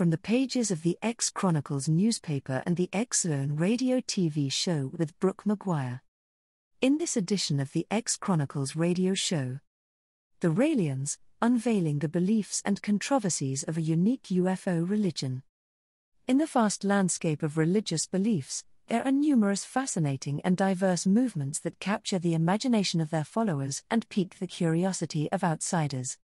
from the pages of the X-Chronicles newspaper and the X-Zone radio TV show with Brooke Maguire. In this edition of the X-Chronicles radio show, the Raelians, unveiling the beliefs and controversies of a unique UFO religion. In the vast landscape of religious beliefs, there are numerous fascinating and diverse movements that capture the imagination of their followers and pique the curiosity of outsiders.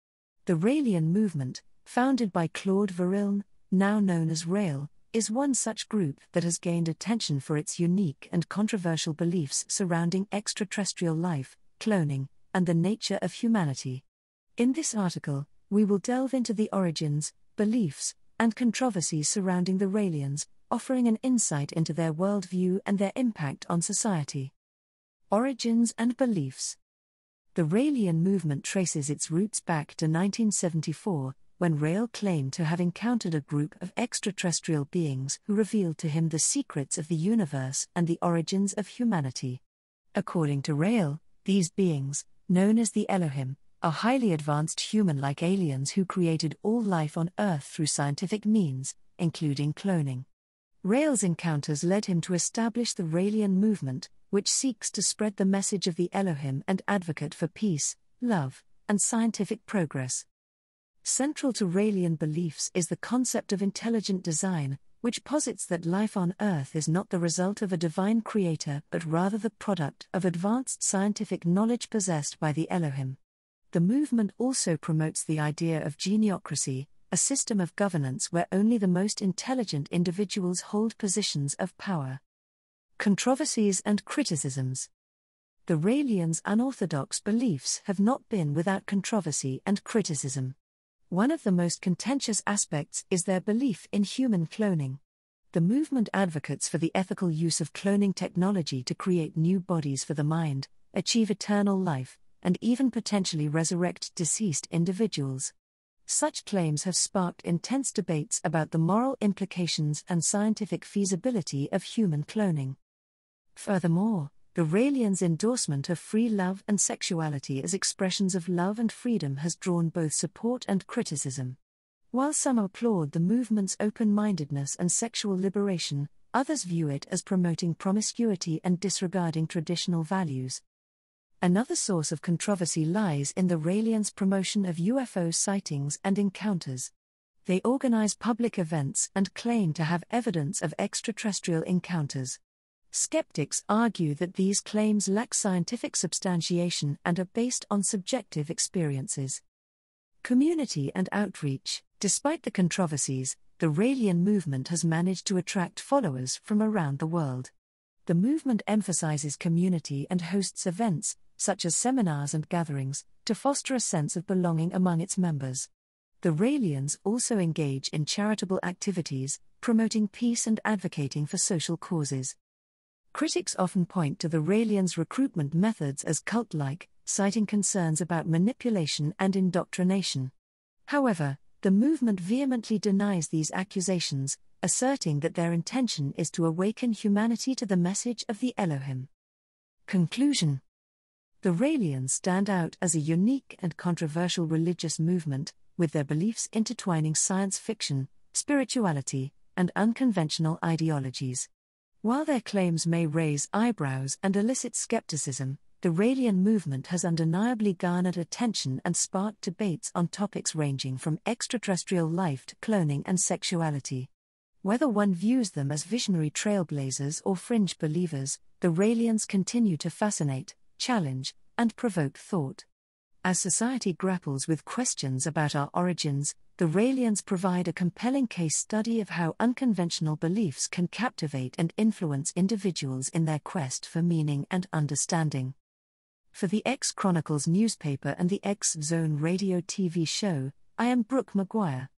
The Raelian movement, founded by Claude Vorilhon, now known as Rael, is one such group that has gained attention for its unique and controversial beliefs surrounding extraterrestrial life, cloning, and the nature of humanity. In this article, we will delve into the origins, beliefs, and controversies surrounding the Raelians, offering an insight into their worldview and their impact on society. Origins and beliefs. The Raelian movement traces its roots back to 1974, when Rael claimed to have encountered a group of extraterrestrial beings who revealed to him the secrets of the universe and the origins of humanity. According to Rael, these beings, known as the Elohim, are highly advanced human-like aliens who created all life on Earth through scientific means, including cloning. Rael's encounters led him to establish the Raelian movement, which seeks to spread the message of the Elohim and advocate for peace, love, and scientific progress. Central to Raelian beliefs is the concept of intelligent design, which posits that life on Earth is not the result of a divine creator but rather the product of advanced scientific knowledge possessed by the Elohim. The movement also promotes the idea of geniocracy, a system of governance where only the most intelligent individuals hold positions of power. Controversies and criticisms. The Raelians' unorthodox beliefs have not been without controversy and criticism. One of the most contentious aspects is their belief in human cloning. The movement advocates for the ethical use of cloning technology to create new bodies for the mind, achieve eternal life, and even potentially resurrect deceased individuals. Such claims have sparked intense debates about the moral implications and scientific feasibility of human cloning. Furthermore, the Raelians' endorsement of free love and sexuality as expressions of love and freedom has drawn both support and criticism. While some applaud the movement's open-mindedness and sexual liberation, others view it as promoting promiscuity and disregarding traditional values. Another source of controversy lies in the Raelians' promotion of UFO sightings and encounters. They organize public events and claim to have evidence of extraterrestrial encounters. Skeptics argue that these claims lack scientific substantiation and are based on subjective experiences. Community and outreach. Despite the controversies, the Raelian movement has managed to attract followers from around the world. The movement emphasizes community and hosts events, such as seminars and gatherings, to foster a sense of belonging among its members. The Raelians also engage in charitable activities, promoting peace and advocating for social causes. Critics often point to the Raelians' recruitment methods as cult-like, citing concerns about manipulation and indoctrination. However, the movement vehemently denies these accusations, asserting that their intention is to awaken humanity to the message of the Elohim. Conclusion. The Raelians stand out as a unique and controversial religious movement, with their beliefs intertwining science fiction, spirituality, and unconventional ideologies. While their claims may raise eyebrows and elicit skepticism, the Raelian movement has undeniably garnered attention and sparked debates on topics ranging from extraterrestrial life to cloning and sexuality. Whether one views them as visionary trailblazers or fringe believers, the Raelians continue to fascinate, challenge, and provoke thought. As society grapples with questions about our origins, the Raelians provide a compelling case study of how unconventional beliefs can captivate and influence individuals in their quest for meaning and understanding. For the X-Chronicles newspaper and the X-Zone radio TV show, I am Brooke Maguire.